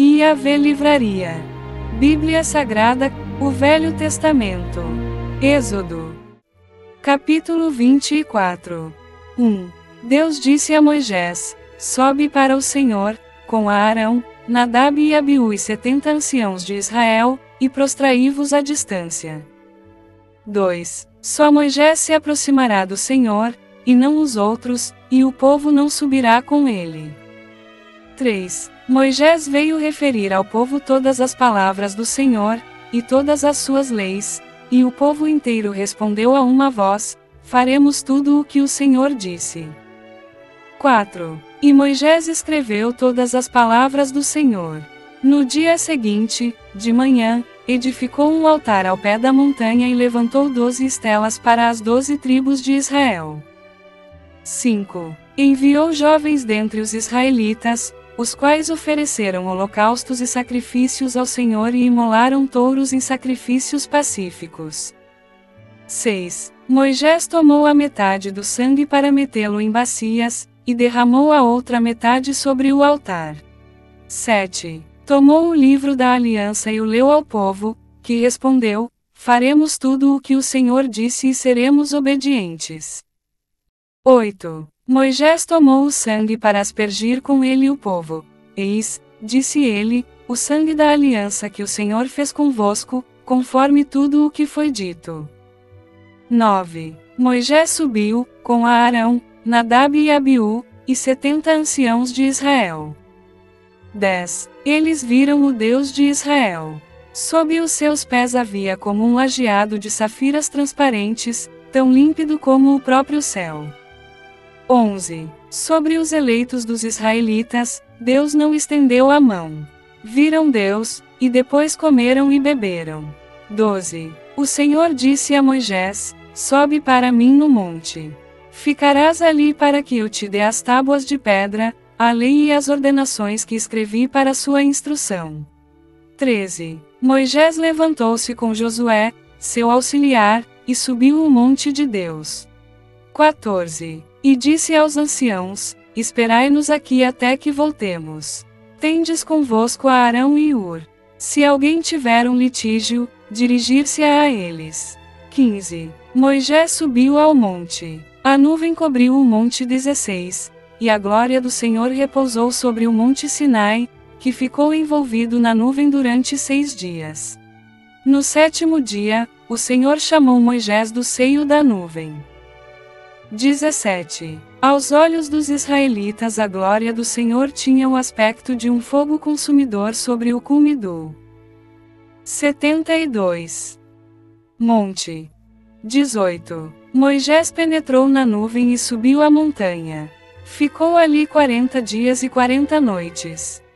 Yahvé livraria. Bíblia Sagrada, o Velho Testamento. Êxodo, capítulo 24. 1. Deus disse a Moisés: sobe para o Senhor, com Arão, Nadab e Abiú e 70 anciãos de Israel, e prostraí-vos à distância. 2. Só Moisés se aproximará do Senhor, e não os outros, e o povo não subirá com ele. 3. Moisés veio referir ao povo todas as palavras do Senhor, e todas as suas leis, e o povo inteiro respondeu a uma voz: faremos tudo o que o Senhor disse. 4. E Moisés escreveu todas as palavras do Senhor. No dia seguinte, de manhã, edificou um altar ao pé da montanha e levantou 12 estelas para as 12 tribos de Israel. 5. Enviou jovens dentre os israelitas, os quais ofereceram holocaustos e sacrifícios ao Senhor e imolaram touros em sacrifícios pacíficos. 6. Moisés tomou a metade do sangue para metê-lo em bacias, e derramou a outra metade sobre o altar. 7. Tomou o livro da aliança e o leu ao povo, que respondeu: faremos tudo o que o Senhor disse e seremos obedientes. 8. Moisés tomou o sangue para aspergir com ele o povo. Eis, disse ele, o sangue da aliança que o Senhor fez convosco, conforme tudo o que foi dito. 9. Moisés subiu, com Arão, Nadab e Abiú, e 70 anciãos de Israel. 10. Eles viram o Deus de Israel. Sob os seus pés havia como um lajeado de safiras transparentes, tão límpido como o próprio céu. 11. Sobre os eleitos dos israelitas, Deus não estendeu a mão. Viram Deus, e depois comeram e beberam. 12. O Senhor disse a Moisés: sobe para mim no monte. Ficarás ali para que eu te dê as tábuas de pedra, a lei e as ordenações que escrevi para sua instrução. 13. Moisés levantou-se com Josué, seu auxiliar, e subiu o monte de Deus. 14. E disse aos anciãos: esperai-nos aqui até que voltemos. Tendes convosco a Arão e Ur. Se alguém tiver um litígio, dirigir-se a eles. 15. Moisés subiu ao monte. A nuvem cobriu o monte. 16. E a glória do Senhor repousou sobre o monte Sinai, que ficou envolvido na nuvem durante 6 dias. No 7º dia, o Senhor chamou Moisés do seio da nuvem. 17. Aos olhos dos israelitas a glória do Senhor tinha o aspecto de um fogo consumidor sobre o cume do 72. Monte. 18. Moisés penetrou na nuvem e subiu a montanha. Ficou ali 40 dias e 40 noites.